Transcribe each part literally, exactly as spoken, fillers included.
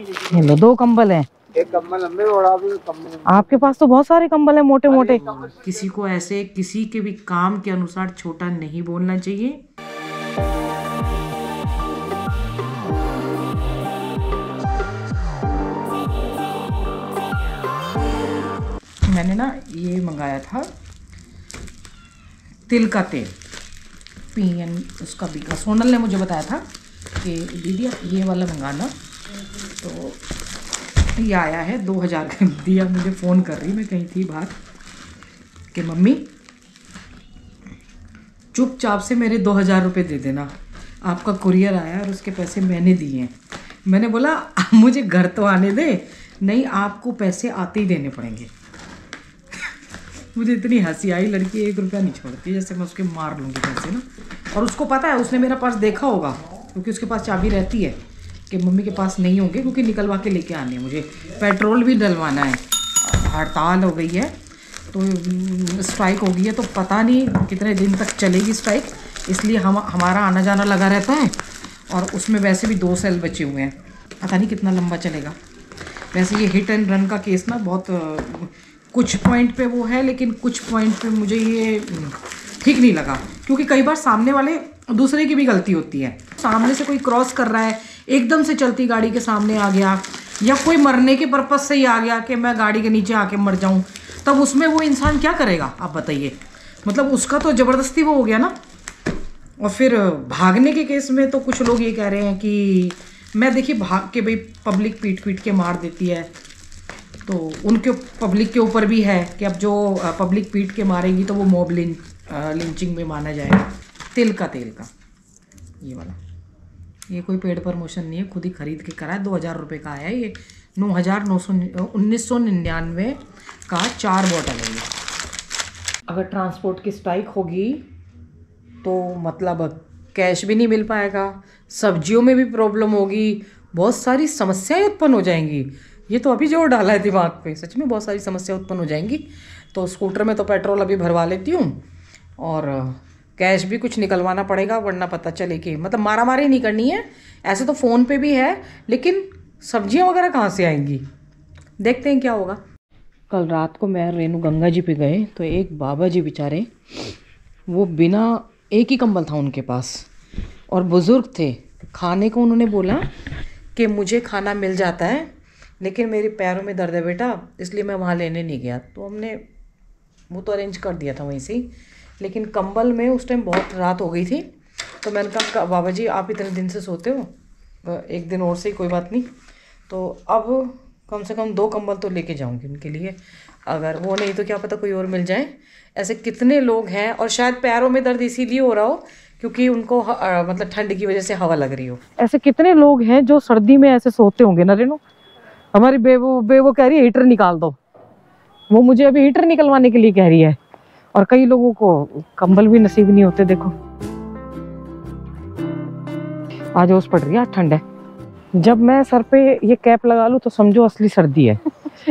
ये लो दो कंबल हैं, एक कंबल लंबे और कंबल। आपके पास तो बहुत सारे कंबल हैं मोटे मोटे। किसी को ऐसे किसी के भी काम के अनुसार छोटा नहीं बोलना चाहिए। मैंने ना ये मंगाया था तिल का तेल, पीएन उसका बीका। सोनल ने मुझे बताया था कि दीदी आप ये वाला मंगाना, तो ये आया है दो हज़ार का। दिया मुझे फ़ोन कर रही, मैं कहीं थी बाहर, कि मम्मी चुपचाप से मेरे दो हज़ार रुपये दे देना, आपका कुरियर आया और उसके पैसे मैंने दिए हैं। मैंने बोला मुझे घर तो आने दे, नहीं आपको पैसे आते ही देने पड़ेंगे। मुझे इतनी हंसी आई, लड़की एक रुपया नहीं छोड़ती, जैसे मैं उसके मार लूँगी पैसे ना। और उसको पता है, उसने मेरा पर्स देखा होगा क्योंकि उसके पास चाबी रहती है, कि मम्मी के पास नहीं होंगे क्योंकि निकलवा के लेके आने हैं। मुझे पेट्रोल भी डलवाना है, हड़ताल हो गई है तो स्ट्राइक हो गई है, तो पता नहीं कितने दिन तक चलेगी स्ट्राइक, इसलिए हम हमारा आना जाना लगा रहता है। और उसमें वैसे भी दो सेल बचे हुए हैं, पता नहीं कितना लंबा चलेगा। वैसे ये हिट एंड रन का केस ना बहुत कुछ पॉइंट पे वो है, लेकिन कुछ पॉइंट पे मुझे ये ठीक नहीं लगा, क्योंकि कई बार सामने वाले दूसरे की भी गलती होती है। सामने से कोई क्रॉस कर रहा है, एकदम से चलती गाड़ी के सामने आ गया, या कोई मरने के पर्पज़ से ही आ गया कि मैं गाड़ी के नीचे आके मर जाऊं, तब उसमें वो इंसान क्या करेगा आप बताइए। मतलब उसका तो ज़बरदस्ती वो हो गया ना। और फिर भागने के केस में तो कुछ लोग ये कह रहे हैं कि मैं देखिए भाग के भाई पब्लिक पीट पीट के मार देती है, तो उनके पब्लिक के ऊपर भी है कि अब जो पब्लिक पीट के मारेगी तो वो मॉब लिंचिंग में माना जाएगा। तिल का तेल का ये वाला, ये कोई पेड प्रमोशन नहीं है, खुद ही खरीद के करा है। दो हज़ार रुपये का आया है ये, नौ हज़ार नौ सौ उन्नीस सौ निन्यानवे का चार बॉटल है ये। अगर ट्रांसपोर्ट की स्ट्राइक होगी तो मतलब कैश भी नहीं मिल पाएगा, सब्जियों में भी प्रॉब्लम होगी, बहुत सारी समस्याएं उत्पन्न हो जाएंगी। ये तो अभी जोर डाला है दिमाग पे, सच में बहुत सारी समस्या उत्पन्न हो जाएंगी। तो स्कूटर में तो पेट्रोल अभी भरवा लेती हूँ, और कैश भी कुछ निकलवाना पड़ेगा, वरना पता चले कि मतलब मारा मारी नहीं करनी है। ऐसे तो फ़ोन पे भी है, लेकिन सब्जियाँ वगैरह कहाँ से आएंगी, देखते हैं क्या होगा। कल रात को मैं रेनू गंगा जी पे गए तो एक बाबा जी बेचारे, वो बिना एक ही कंबल था उनके पास और बुज़ुर्ग थे। खाने को उन्होंने बोला कि मुझे खाना मिल जाता है लेकिन मेरे पैरों में दर्द है बेटा, इसलिए मैं वहाँ लेने नहीं गया। तो हमने वो तो अरेंज कर दिया था वहीं से ही, लेकिन कंबल में उस टाइम बहुत रात हो गई थी। तो मैंने कहा बाबा जी आप इतने दिन से सोते हो, एक दिन और से ही कोई बात नहीं, तो अब कम से कम दो कंबल तो लेके जाऊंगी उनके लिए, अगर वो नहीं तो क्या पता कोई और मिल जाए। ऐसे कितने लोग हैं, और शायद पैरों में दर्द इसीलिए हो रहा हो क्योंकि उनको आ, मतलब ठंड की वजह से हवा लग रही हो। ऐसे कितने लोग हैं जो सर्दी में ऐसे सोते होंगे ना रेनू। हमारी बेबो बेबो कह रही है हीटर निकाल दो, वो मुझे अभी हीटर निकलवाने के लिए कह रही है। और कई लोगों को कंबल भी नसीब नहीं होते। देखो आज ओस पड़ रही है, ठंड है। जब मैं सर पे ये कैप लगा लूँ तो समझो असली सर्दी है।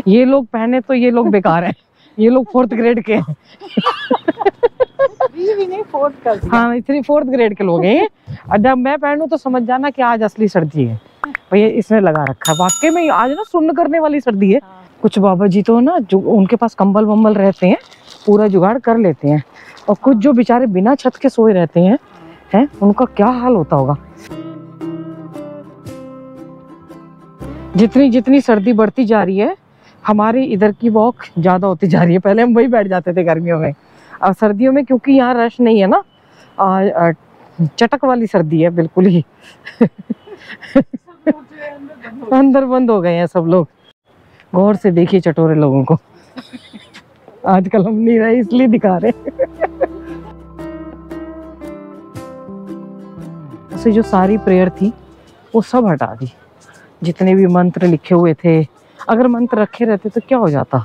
ये लोग पहने तो ये लोग बेकार हैं, ये लोग फोर्थ ग्रेड के हैं। हाँ, इतनी फोर्थ ग्रेड के लोग हैं। और जब मैं पहनूँ तो समझ जाना कि आज असली सर्दी है। भैया इसने लगा रखा है, वाकई में आज ना सुन्न करने वाली सर्दी है। कुछ बाबा जी तो ना जो उनके पास कंबल वम्बल रहते हैं पूरा जुगाड़ कर लेते हैं, और कुछ जो बेचारे बिना छत के सोए रहते हैं, हैं उनका क्या हाल होता होगा। जितनी जितनी सर्दी बढ़ती जा रही है, हमारी इधर की वॉक ज़्यादा होती जा रही है। पहले हम वही बैठ जाते थे गर्मियों में, अब सर्दियों में क्योंकि यहाँ रश नहीं है ना, आ, आ, चटक वाली सर्दी है बिल्कुल ही। अंदर बंद हो गए हैं सब लोग। गौर से देखिए चटोरे लोगों को, आजकल हम नहीं रहे इसलिए दिखा रहे। ऐसे जो सारी प्रेयर थी वो सब हटा दी, जितने भी मंत्र लिखे हुए थे। अगर मंत्र रखे रहते तो क्या हो जाता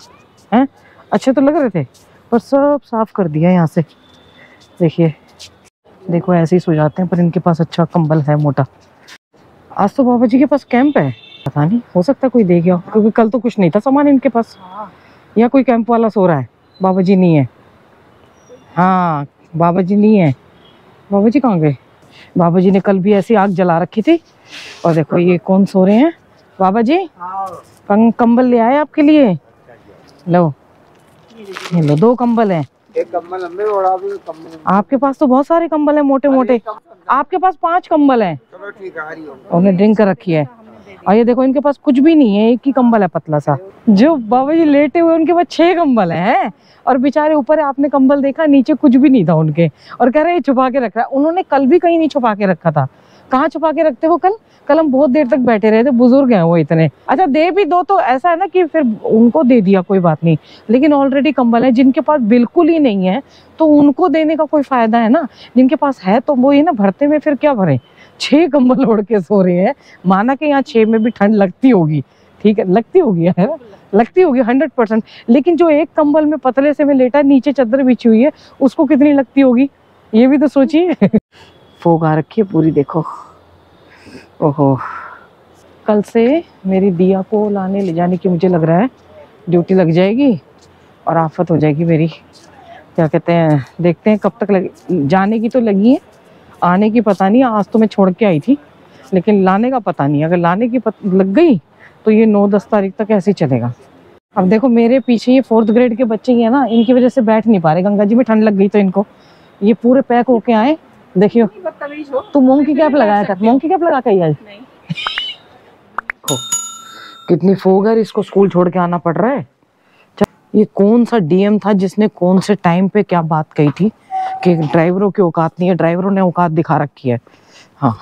हैं, अच्छे तो लग रहे थे, पर सब साफ कर दिया यहाँ से। देखिए देखो ऐसे ही सो जाते हैं, पर इनके पास अच्छा कंबल है मोटा। आज तो बाबा जी के पास कैंप है, पता नहीं हो सकता कोई दे गया, क्योंकि कल तो कुछ नहीं था सामान इनके पास। यहाँ कोई कैंप वाला सो रहा है, बाबा जी नहीं है। हाँ बाबा जी नहीं है, बाबा जी कहाँ गए। बाबा जी ने कल भी ऐसी आग जला रखी थी। और देखो ये कौन सो रहे हैं, बाबा जी कंबल ले आए आपके लिए। लो ये लो, दो कंबल हैं। एक कंबल हमें और आपके पास तो बहुत सारे कंबल हैं, मोटे मोटे। आपके पास पांच कंबल हैं। चलो ठीक है, आ रही हूं। उन्हें ड्रिंक कर रखी है। और ये देखो इनके पास कुछ भी नहीं है, एक ही कंबल है पतला सा। जो बाबा जी लेटे हुए उनके पास छह कंबल हैं और बेचारे ऊपर आपने कंबल देखा, नीचे कुछ भी नहीं था उनके। और कह रहे छुपा के रखा है। उन्होंने कल भी कहीं नहीं छुपा के रखा था। कहाँ छुपा के रखते वो? कल कल हम बहुत देर तक बैठे रहे थे, बुजुर्ग हैं वो इतने। अच्छा दे भी दो तो ऐसा है ना कि फिर उनको दे दिया, कोई बात नहीं। लेकिन ऑलरेडी कंबल है जिनके पास बिल्कुल ही नहीं है तो उनको देने का कोई फायदा है ना? जिनके पास है तो वो ये ना भरते में फिर क्या भरें। छह कंबल ओढ़ के सो रहे हैं। माना कि यहाँ छह में भी ठंड लगती होगी, ठीक है, लगती होगी है ना, लगती होगी हंड्रेड परसेंट। लेकिन जो एक कंबल में पतले से में लेटा, नीचे चद्दर बिछी हुई है, उसको कितनी लगती होगी ये भी तो सोचिए। फोग आ रखी है पूरी, देखो। ओहो, कल से मेरी दिया को लाने ले जाने की मुझे लग रहा है ड्यूटी लग जाएगी और आफत हो जाएगी मेरी। क्या कहते हैं, देखते हैं कब तक लगे। जाने की तो लगी है, आने की पता नहीं। आज तो मैं छोड़ के आई थी लेकिन लाने का पता नहीं। अगर लाने की पत... लग गई तो ये नौ दस तारीख तक ऐसे ही चलेगा। अब देखो मेरे पीछे ये फोर्थ ग्रेड के बच्चे ही हैं ना, इनकी वजह से बैठ नहीं पा रहे। गंगा जी में ठंड लग गई तो इनको ये पूरे पैक होके आए। देखियो तू मूंग की कैप लगाया कर, मूंग की कैप लगा के आज। कितनी फोग है, इसको स्कूल छोड़ के आना पड़ रहा है। ये कौन सा डीएम था जिसने कौन से टाइम पे क्या बात कही थी कि ड्राइवरों की औकात नहीं है? ड्राइवरों ने औकात दिखा रखी है। हाँ,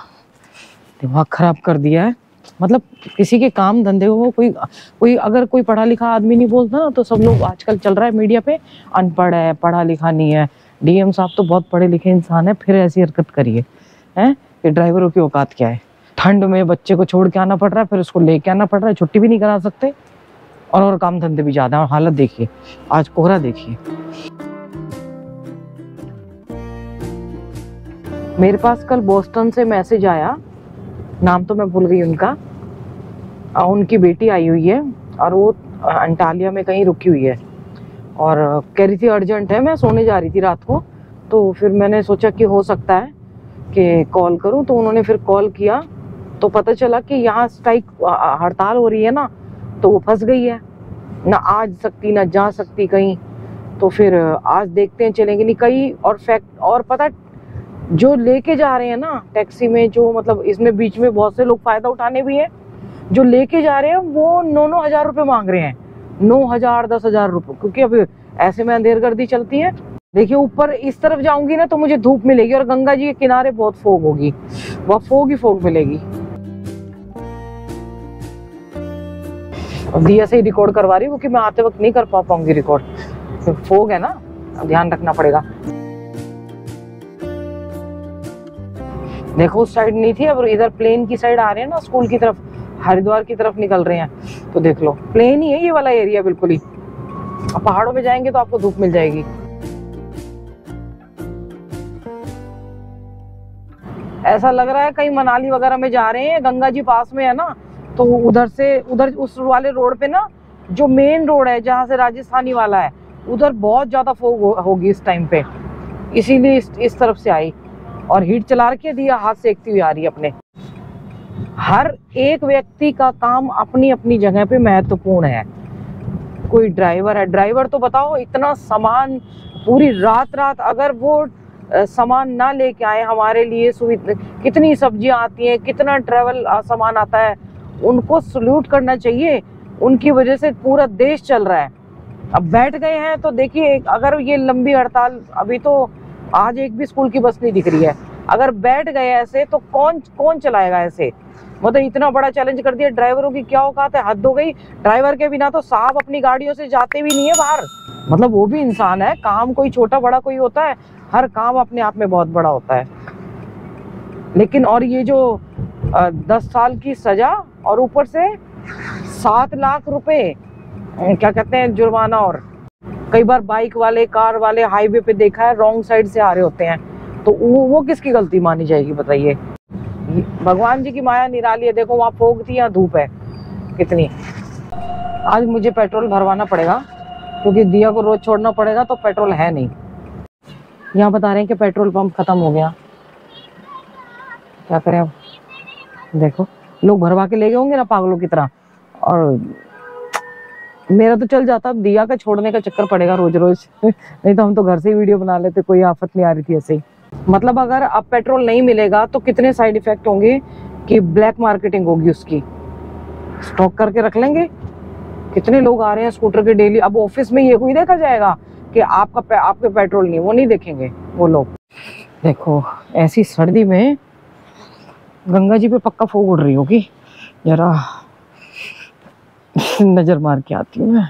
दिमाग खराब कर दिया है। मतलब किसी के काम धंधे को कोई कोई अगर कोई पढ़ा लिखा आदमी नहीं बोलता ना तो सब लोग, आजकल चल रहा है मीडिया पे, अनपढ़ है, पढ़ा लिखा नहीं है। डीएम साहब तो बहुत पढ़े लिखे इंसान है, फिर ऐसी हरकत करिए हैं कि ड्राइवरों की औकात क्या है। ठंड में बच्चे को छोड़ के आना पड़ रहा है, फिर उसको लेके आना पड़ रहा है, छुट्टी भी नहीं करा सकते और, और काम धंधे भी ज़्यादा। और हालत देखिए, आज कोहरा देखिए। मेरे पास कल बोस्टन से मैसेज आया, नाम तो मैं भूल गई उनका। उनकी बेटी आई हुई है और वो अंटालिया में कहीं रुकी हुई है और कह रही थी अर्जेंट है। मैं सोने जा रही थी रात को, तो फिर मैंने सोचा कि हो सकता है कि कॉल करूं, तो उन्होंने फिर कॉल किया तो पता चला कि यहाँ स्ट्राइक हड़ताल हो रही है ना, तो वो फंस गई है ना, आ सकती ना जा सकती कहीं। तो फिर आज देखते हैं चलेंगे नहीं कहीं। और फैक्ट और पता, जो लेके जा रहे हैं ना टैक्सी में, जो मतलब इसमें बीच में बहुत से लोग फ़ायदा उठाने भी हैं। जो लेके जा रहे हैं वो नौ नौ हज़ार रुपये मांग रहे हैं, नौ हज़ार दस हज़ार रुपये, क्योंकि अब ऐसे में अंधेर गर्दी चलती है। देखिए ऊपर इस तरफ जाऊंगी ना तो मुझे धूप मिलेगी और गंगा जी के किनारे बहुत फोग होगी, बहुत फोग ही फोग मिलेगी। अब दिया से ही रिकॉर्ड करवा रही हूँ क्योंकि मैं आते वक्त नहीं कर पा पाऊंगी रिकॉर्ड, फोग है ना, ध्यान रखना पड़ेगा। देखो उस साइड नहीं थी, अब इधर प्लेन की साइड आ रहे हैं ना, स्कूल की तरफ, हरिद्वार की तरफ निकल रहे हैं। तो देख लो प्लेन ही है ये वाला एरिया बिल्कुल ही। अब पहाड़ों में जाएंगे तो आपको धूप मिल जाएगी। ऐसा लग रहा है कहीं मनाली वगैरह में जा रहे हैं, गंगा जी पास में है ना, तो उधर से उधर उस वाले रोड पे ना, जो मेन रोड है जहाँ से राजस्थानी वाला है, उधर बहुत ज्यादा फोग होगी इस टाइम पे, इसीलिए इस, इस तरफ से आई। और हीट चला रखी, दिया हाथ सेकती हुई आ रही है अपने। हर एक व्यक्ति का काम अपनी अपनी जगह पे महत्वपूर्ण है। कोई ड्राइवर है, ड्राइवर तो बताओ इतना सामान पूरी रात रात, अगर वो सामान ना लेके आए हमारे लिए, कितनी सब्जियां आती हैं, कितना ट्रेवल सामान आता है, उनको सल्यूट करना चाहिए। उनकी वजह से पूरा देश चल रहा है। अब बैठ गए हैं तो देखिए, अगर ये लंबी हड़ताल, अभी तो आज एक भी स्कूल की बस नहीं दिख रही है। अगर बैठ गए ऐसे तो कौन कौन चलाएगा ऐसे? मतलब इतना बड़ा चैलेंज कर दिया। ड्राइवरों की क्या औकात है, हद हो गई। ड्राइवर के बिना तो साहब अपनी गाड़ियों से जाते भी नहीं है बाहर। मतलब वो भी इंसान है, काम कोई छोटा बड़ा कोई होता है, हर काम अपने आप में बहुत बड़ा होता है। लेकिन और ये जो आ, दस साल की सजा और ऊपर से सात लाख रुपए क्या कहते हैं जुर्माना। और कई बार बाइक वाले, कार वाले हाईवे पे देखा है रॉन्ग साइड से आ रहे होते हैं, तो वो वो किसकी गलती मानी जाएगी बताइए? भगवान जी की माया निराली है। देखो वहाँ फोग थी, यहाँ धूप है कितनी। आज मुझे पेट्रोल भरवाना पड़ेगा क्योंकि दिया को रोज छोड़ना पड़ेगा, तो पेट्रोल है नहीं। यहाँ बता रहे हैं कि पेट्रोल पंप खत्म हो गया, क्या करें अब? देखो लोग भरवा के ले गए होंगे ना पागलों की तरह। और मेरा तो चल जाता, अब दिया का छोड़ने का चक्कर पड़ेगा रोज रोज नहीं तो हम तो घर से ही वीडियो बना लेते, कोई आफत नहीं आ रही थी ऐसे ही। मतलब अगर अब पेट्रोल नहीं मिलेगा तो कितने साइड इफेक्ट होंगे कि ब्लैक मार्केटिंग होगी उसकी, स्टॉक करके रख लेंगे। कितने लोग आ रहे हैं स्कूटर के डेली, अब ऑफिस में ये कोई देखा जाएगा कि आपका पे, आपके पेट्रोल नहीं, वो नहीं देखेंगे वो लोग। देखो ऐसी सर्दी में गंगा जी पे पक्का फोग उड़ रही होगी, जरा नज़र मार के आती हूँ मैं।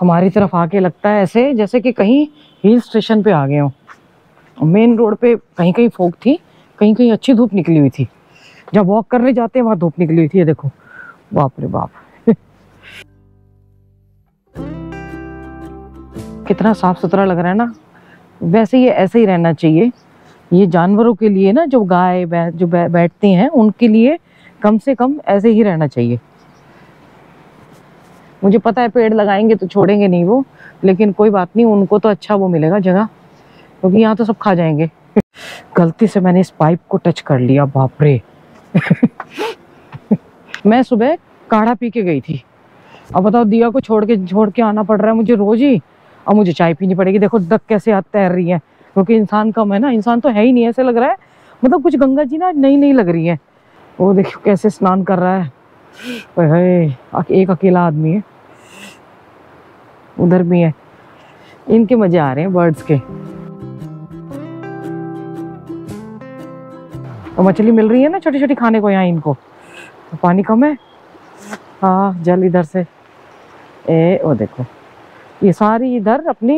हमारी तरफ आके लगता है ऐसे जैसे कि कहीं हिल स्टेशन पे आ गए हों। मेन रोड पे कहीं कहीं फोग थी, कहीं कहीं अच्छी धूप निकली हुई थी, जब वॉक करने जाते हैं वहाँ धूप निकली हुई थी। ये देखो, बाप रे बाप कितना साफ सुथरा लग रहा है ना। वैसे ये ऐसे ही रहना चाहिए। ये जानवरों के लिए ना, जो गाय बै, जो बै, बैठती हैं उनके लिए कम से कम ऐसे ही रहना चाहिए। मुझे पता है पेड़ लगाएंगे तो छोड़ेंगे नहीं वो, लेकिन कोई बात नहीं, उनको तो अच्छा वो मिलेगा जगह, क्योंकि यहाँ तो सब खा जाएंगे। गलती से मैंने इस पाइप को टच कर लिया, बाप रे मैं सुबह काढ़ा पी के गई थी, अब बताओ दिया को छोड़ के छोड़ के आना पड़ रहा है मुझे रोज ही। अब मुझे चाय पीनी पड़ेगी। देखो डक कैसे हाथ तैर रही है, क्योंकि इंसान कम है ना, इंसान तो है ही नहीं, ऐसे लग रहा है। मतलब कुछ गंगा जी ना नई नई लग रही है। वो देखो कैसे स्नान कर रहा है, एक अकेला आदमी है। उधर भी है, इनके मजे आ रहे हैं बर्ड्स के। तो मछली मिल रही है ना छोटी छोटी खाने को यहाँ इनको, तो पानी कम है। हाँ जल इधर से, ए वो देखो ये सारी इधर अपनी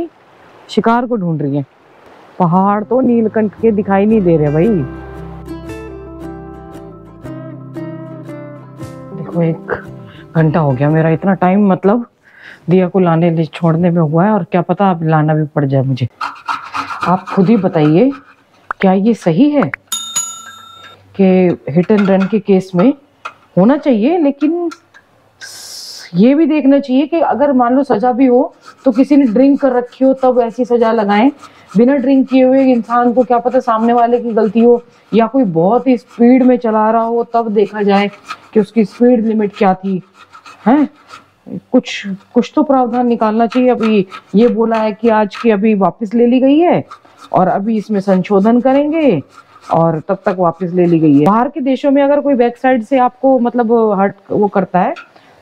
शिकार को ढूंढ रही है। पहाड़ तो नीलकंठ के दिखाई नहीं दे रहे भाई। देखो एक घंटा हो गया मेरा, इतना टाइम मतलब दिया को लाने छोड़ने में हुआ है, और क्या पता अब लाना भी पड़ जाए मुझे। आप खुद ही बताइए क्या ये सही है कि हिट एंड रन के केस में होना चाहिए, लेकिन ये भी देखना चाहिए कि अगर मान लो सजा भी हो तो किसी ने ड्रिंक कर रखी हो तब ऐसी सजा लगाएं। बिना ड्रिंक किए हुए इंसान को क्या पता सामने वाले की गलती हो, या कोई बहुत ही स्पीड में चला रहा हो तब देखा जाए कि उसकी स्पीड लिमिट क्या थी। हैं, कुछ कुछ तो प्रावधान निकालना चाहिए। अभी ये बोला है कि आज की अभी वापस ले ली गई है, और अभी इसमें संशोधन करेंगे और तब तक वापस ले ली गई है। बाहर के देशों में अगर कोई बैक साइड से आपको मतलब हट वो करता है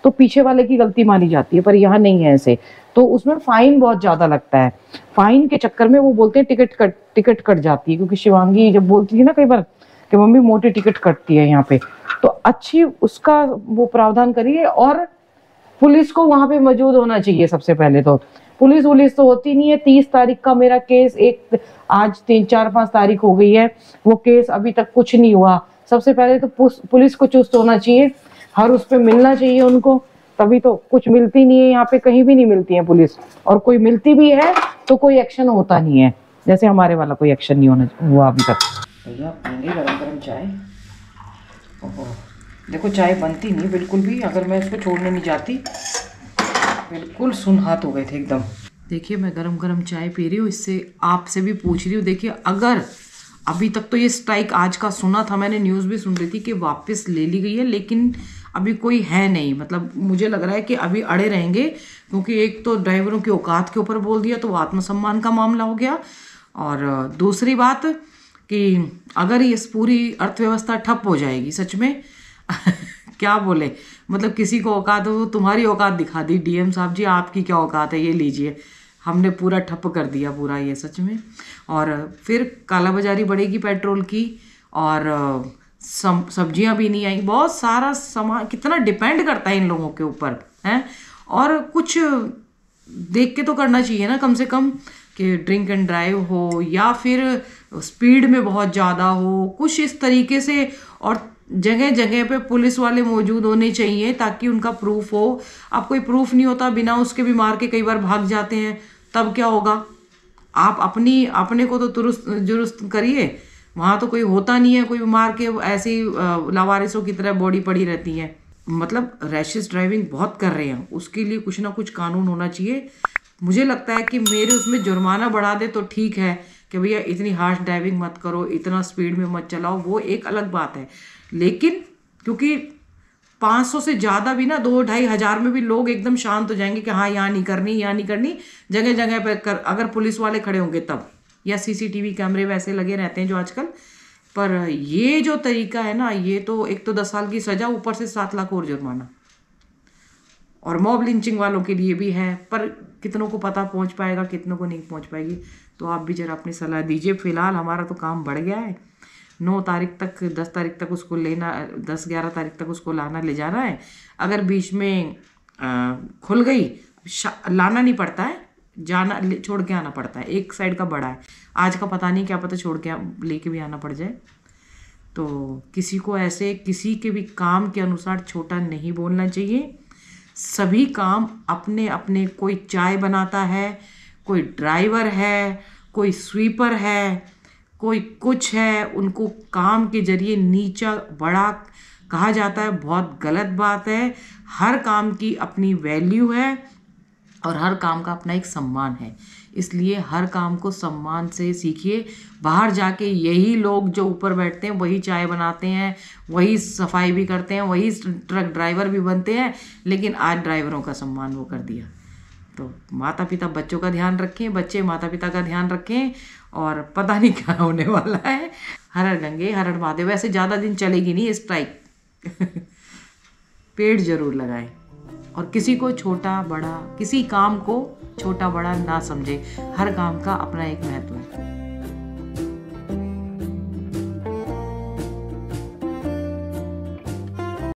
तो पीछे वाले की गलती मानी जाती है, पर यहाँ नहीं है ऐसे, तो उसमें फाइन बहुत ज्यादा लगता है। फाइन के चक्कर में वो बोलते हैं टिकट कट टिकट कट जाती है, क्योंकि शिवांगी जब बोलती थी ना कई बार कि मम्मी मोटी टिकट कटती है यहाँ पे, तो अच्छी उसका वो प्रावधान करिए। और पुलिस को वहां पे मौजूद होना चाहिए सबसे पहले तो। पुलिस वुलिस तो होती नहीं है। तीस तारीख का मेरा केस एक आज तीन चार पांच तारीख हो गई है, वो केस अभी तक कुछ नहीं हुआ। सबसे पहले तो पुलिस को चुस्त होना चाहिए, हर उस पे मिलना चाहिए उनको, तभी तो। कुछ मिलती नहीं है यहाँ पे, कहीं भी नहीं मिलती है पुलिस, और कोई मिलती भी है तो कोई एक्शन होता नहीं है, जैसे हमारे वाला कोई एक्शन नहीं होना हुआ अभी तक। भैया पानी गरम गरम चाय, ओहो देखो चाय बनती नहीं बिल्कुल भी। अगर मैं इसको छोड़ने नहीं जाती, बिल्कुल सुन हाथ हो गए थे एकदम। देखिए मैं गरम गरम चाय पी रही हूँ, इससे आपसे भी पूछ रही हूँ। देखिए अगर अभी तक तो ये स्ट्राइक आज का सुना था मैंने, न्यूज़ भी सुन रही थी कि वापस ले ली गई है, लेकिन अभी कोई है नहीं। मतलब मुझे लग रहा है कि अभी अड़े रहेंगे, क्योंकि एक तो ड्राइवरों की औकात के ऊपर बोल दिया तो वो आत्मसम्मान का मामला हो गया, और दूसरी बात कि अगर ये पूरी अर्थव्यवस्था ठप हो जाएगी सच में क्या बोले, मतलब किसी को औकात हो, तुम्हारी औकात दिखा दी डीएम साहब जी, आपकी क्या औकात है, ये लीजिए, हमने पूरा ठप कर दिया पूरा ये सच में। और फिर कालाबाजारी बढ़ेगी पेट्रोल की, और सब्जियां भी नहीं आई, बहुत सारा सामान कितना डिपेंड करता है इन लोगों के ऊपर हैं। और कुछ देख के तो करना चाहिए ना कम से कम, कि ड्रिंक एंड ड्राइव हो या फिर स्पीड में बहुत ज़्यादा हो, कुछ इस तरीके से। और जगह जगह पे पुलिस वाले मौजूद होने चाहिए ताकि उनका प्रूफ हो। अब कोई प्रूफ नहीं होता, बिना उसके भी मार के कई बार भाग जाते हैं, तब क्या होगा। आप अपनी अपने को तो दुरुस्त दुरुस्त करिए, वहाँ तो कोई होता नहीं है, कोई मार के ऐसी लावारिसों की तरह बॉडी पड़ी रहती है। मतलब रैशिश ड्राइविंग बहुत कर रहे हैं, उसके लिए कुछ ना कुछ कानून होना चाहिए। मुझे लगता है कि मेरे उसमें जुर्माना बढ़ा दे तो ठीक है, कि भैया इतनी हार्श ड्राइविंग मत करो, इतना स्पीड में मत चलाओ, वो एक अलग बात है, लेकिन क्योंकि पाँच सौ से ज़्यादा भी ना दो ढाई हज़ार में भी लोग एकदम शांत हो जाएंगे कि हाँ यहाँ नहीं करनी यहाँ नहीं करनी। जगह जगह पर कर, अगर पुलिस वाले खड़े होंगे तब, या सीसीटीवी कैमरे वैसे लगे रहते हैं जो आजकल। पर ये जो तरीका है ना, ये तो एक तो दस साल की सज़ा, ऊपर से सात लाख और जुर्माना, और मॉब लिंचिंग वालों के लिए भी है। पर कितनों को पता पहुंच पाएगा, कितनों को नहीं पहुंच पाएगी, तो आप भी जरा अपनी सलाह दीजिए। फिलहाल हमारा तो काम बढ़ गया है, नौ तारीख तक दस तारीख तक उसको लेना, दस ग्यारह तारीख तक उसको लाना ले जाना है। अगर बीच में आ, खुल गई, लाना नहीं पड़ता है, जाना छोड़ के आना पड़ता है। एक साइड का बड़ा है, आज का पता नहीं, क्या पता छोड़ के लेके भी आना पड़ जाए। तो किसी को ऐसे किसी के भी काम के अनुसार छोटा नहीं बोलना चाहिए। सभी काम अपने अपने, कोई चाय बनाता है, कोई ड्राइवर है, कोई स्वीपर है, कोई कुछ है, उनको काम के जरिए नीचा बड़ा कहा जाता है। बहुत गलत बात है। हर काम की अपनी वैल्यू है और हर काम का अपना एक सम्मान है, इसलिए हर काम को सम्मान से सीखिए। बाहर जाके यही लोग जो ऊपर बैठते हैं वही चाय बनाते हैं, वही सफाई भी करते हैं, वही ट्रक ड्राइवर भी बनते हैं, लेकिन आज ड्राइवरों का सम्मान वो कर दिया। तो माता पिता बच्चों का ध्यान रखें, बच्चे माता पिता का ध्यान रखें, और पता नहीं क्या होने वाला है। हर हर गंगे हर हर महादेव। वैसे ज़्यादा दिन चलेगी नहीं स्ट्राइक। पेड़ जरूर लगाएं और किसी को छोटा बड़ा, किसी काम को छोटा बड़ा ना समझे। हर काम का अपना एक महत्व है।